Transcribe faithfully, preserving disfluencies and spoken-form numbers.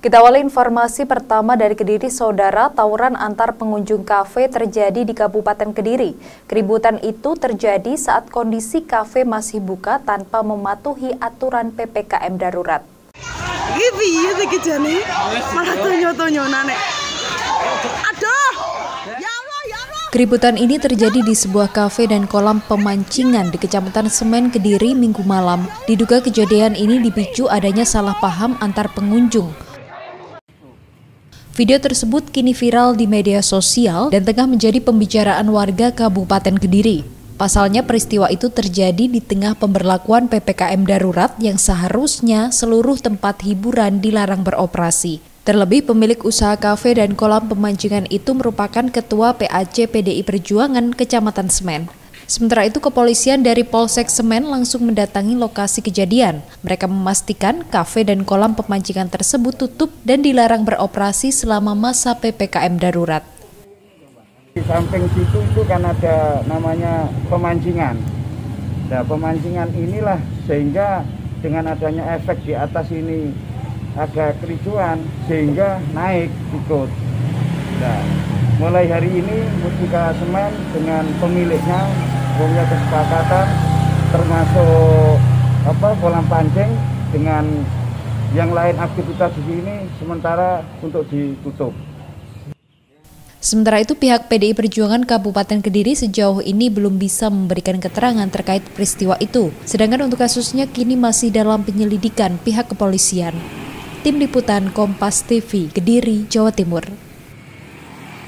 Kita awali informasi pertama dari Kediri, Saudara. Tawuran antar pengunjung kafe terjadi di Kabupaten Kediri. Keributan itu terjadi saat kondisi kafe masih buka tanpa mematuhi aturan P P K M darurat. Keributan ini terjadi di sebuah kafe dan kolam pemancingan di Kecamatan Semen, Kediri, Minggu malam. Diduga kejadian ini dipicu adanya salah paham antar pengunjung. Video tersebut kini viral di media sosial dan tengah menjadi pembicaraan warga Kabupaten Kediri. Pasalnya peristiwa itu terjadi di tengah pemberlakuan P P K M darurat yang seharusnya seluruh tempat hiburan dilarang beroperasi. Terlebih pemilik usaha kafe dan kolam pemancingan itu merupakan ketua P A C P D I Perjuangan Kecamatan Semen. Sementara itu kepolisian dari Polsek Semen langsung mendatangi lokasi kejadian. Mereka memastikan kafe dan kolam pemancingan tersebut tutup dan dilarang beroperasi selama masa P P K M darurat. Di samping situ itu kan ada namanya pemancingan. Nah, pemancingan inilah sehingga dengan adanya efek di atas ini ada kericuan sehingga naik ikut. Nah, mulai hari ini Mustika Semen dengan pemiliknya punya kesepakatan termasuk apa kolam pancing dengan yang lain aktivitas di sini sementara untuk ditutup. Sementara itu pihak P D I Perjuangan Kabupaten Kediri sejauh ini belum bisa memberikan keterangan terkait peristiwa itu. Sedangkan untuk kasusnya kini masih dalam penyelidikan pihak kepolisian. Tim Liputan Kompas T V Kediri, Jawa Timur.